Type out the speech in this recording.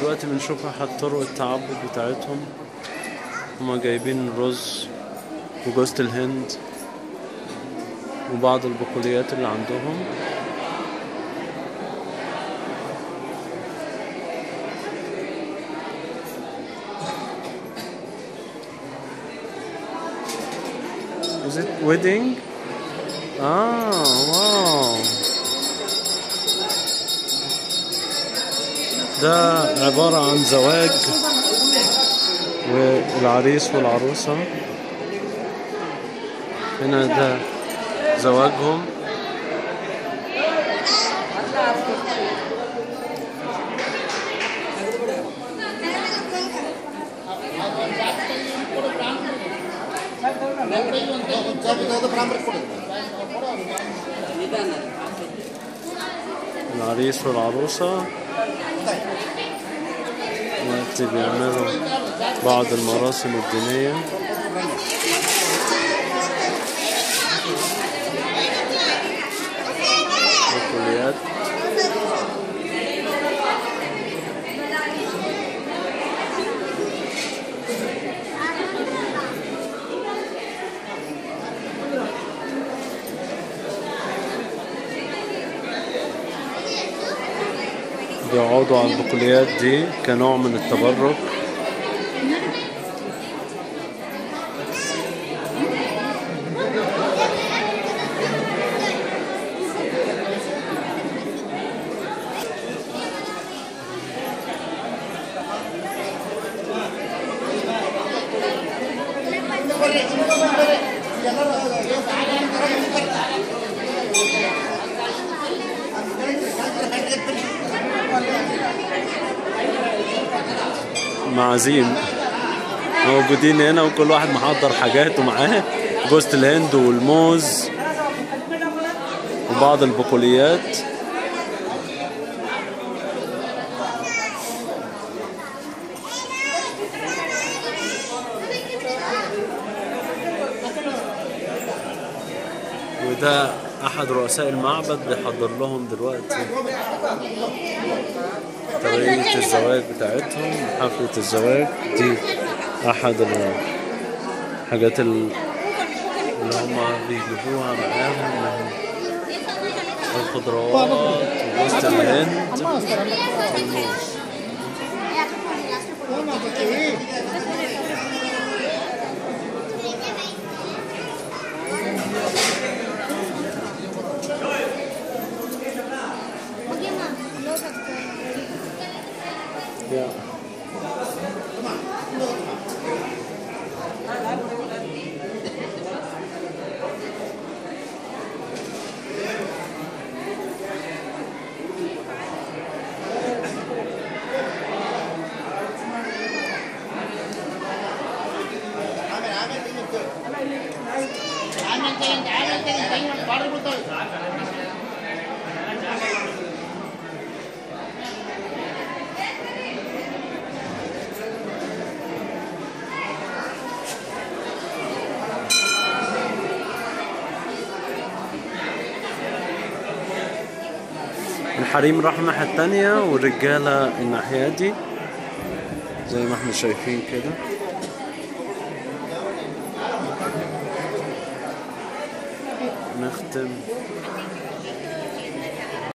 دلوقتي بنشوف احد طرق التعبد بتاعتهم. هما جايبين رز وجوزة الهند وبعض البقوليات اللي عندهم. Is it wedding? آه واو، ده عبارة عن زواج والعريس والعروسة. هنا ده زواجهم. العريس والعروسة وقت بيعملوا بعض المراسم الدينية. الكليات بيقعدوا على البقوليات دي كنوع من التبرك. معازيم موجودين هنا وكل واحد محضر حاجاته معاه، جوزة الهند والموز وبعض البقوليات. وده احد رؤساء المعبد بيحضر لهم دلوقتي طريقة الزواج بتاعتهم، حفلة الزواج دي. أحد الحاجات اللي هما بيجيبوها معاهم الخضروات وجوزة الهند والموز. الحريم راح الناحية التانية والرجالة الناحية دي زي ما احنا شايفين كده. نختم.